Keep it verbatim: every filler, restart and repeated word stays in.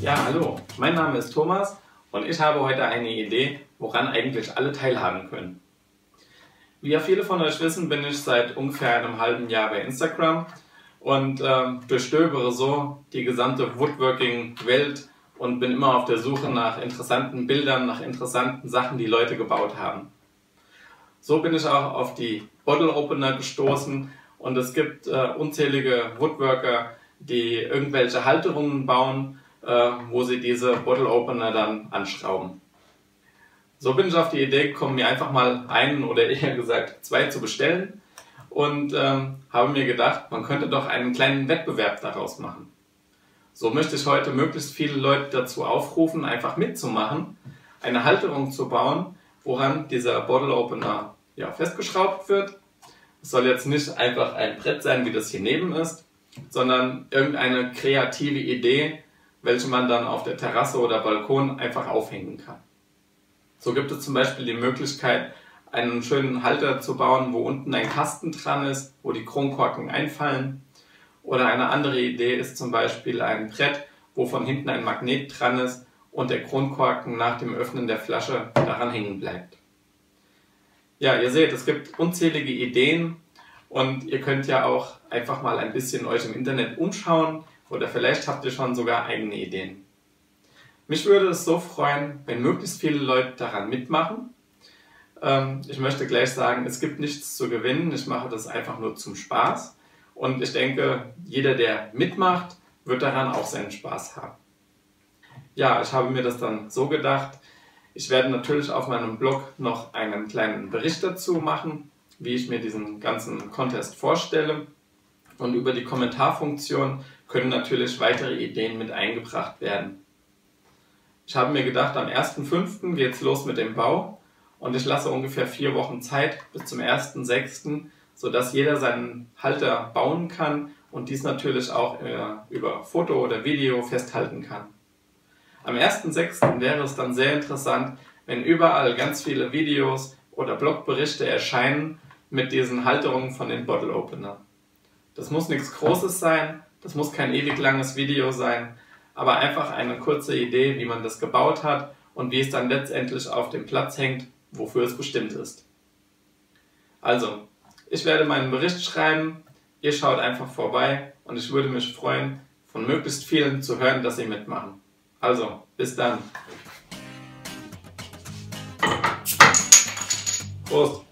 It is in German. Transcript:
Ja, hallo, mein Name ist Thomas und ich habe heute eine Idee, woran eigentlich alle teilhaben können. Wie ja viele von euch wissen, bin ich seit ungefähr einem halben Jahr bei Instagram und äh, durchstöbere so die gesamte Woodworking-Welt und bin immer auf der Suche nach interessanten Bildern, nach interessanten Sachen, die Leute gebaut haben. So bin ich auch auf die Bottle Opener gestoßen und es gibt äh, unzählige Woodworker, die irgendwelche Halterungen bauen, wo sie diese Bottle Opener dann anschrauben. So bin ich auf die Idee gekommen, mir einfach mal einen oder eher gesagt zwei zu bestellen und ähm, habe mir gedacht, man könnte doch einen kleinen Wettbewerb daraus machen. So möchte ich heute möglichst viele Leute dazu aufrufen, einfach mitzumachen, eine Halterung zu bauen, woran dieser Bottle Opener ja, festgeschraubt wird. Es soll jetzt nicht einfach ein Brett sein, wie das hier neben ist, sondern irgendeine kreative Idee, welche man dann auf der Terrasse oder Balkon einfach aufhängen kann. So gibt es zum Beispiel die Möglichkeit, einen schönen Halter zu bauen, wo unten ein Kasten dran ist, wo die Kronkorken einfallen. Oder eine andere Idee ist zum Beispiel ein Brett, wo von hinten ein Magnet dran ist und der Kronkorken nach dem Öffnen der Flasche daran hängen bleibt. Ja, ihr seht, es gibt unzählige Ideen und ihr könnt ja auch einfach mal ein bisschen euch im Internet umschauen, oder vielleicht habt ihr schon sogar eigene Ideen. Mich würde es so freuen, wenn möglichst viele Leute daran mitmachen. Ich möchte gleich sagen, es gibt nichts zu gewinnen. Ich mache das einfach nur zum Spaß. Und ich denke, jeder, der mitmacht, wird daran auch seinen Spaß haben. Ja, ich habe mir das dann so gedacht. Ich werde natürlich auf meinem Blog noch einen kleinen Bericht dazu machen, wie ich mir diesen ganzen Contest vorstelle. Und über die Kommentarfunktion können natürlich weitere Ideen mit eingebracht werden. Ich habe mir gedacht, am ersten fünften geht es los mit dem Bau und ich lasse ungefähr vier Wochen Zeit bis zum ersten sechsten, sodass jeder seinen Halter bauen kann und dies natürlich auch äh, über Foto oder Video festhalten kann. Am ersten sechsten wäre es dann sehr interessant, wenn überall ganz viele Videos oder Blogberichte erscheinen mit diesen Halterungen von den Bottle Opener. Das muss nichts Großes sein. Das muss kein ewig langes Video sein, aber einfach eine kurze Idee, wie man das gebaut hat und wie es dann letztendlich auf dem Platz hängt, wofür es bestimmt ist. Also, ich werde meinen Bericht schreiben, ihr schaut einfach vorbei und ich würde mich freuen, von möglichst vielen zu hören, dass sie mitmachen. Also, bis dann. Prost!